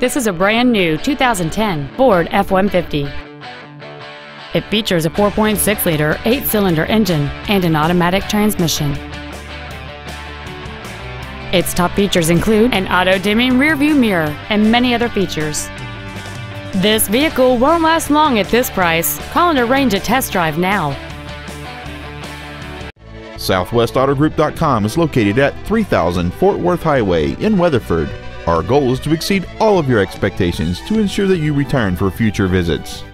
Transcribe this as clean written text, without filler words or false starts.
This is a brand new 2010 Ford F-150. It features a 4.6-liter 8-cylinder engine and an automatic transmission. Its top features include an auto-dimming rearview mirror and many other features. This vehicle won't last long at this price. Call and arrange a test drive now. SouthwestAutoGroup.com is located at 3000 Fort Worth Highway in Weatherford. Our goal is to exceed all of your expectations to ensure that you return for future visits.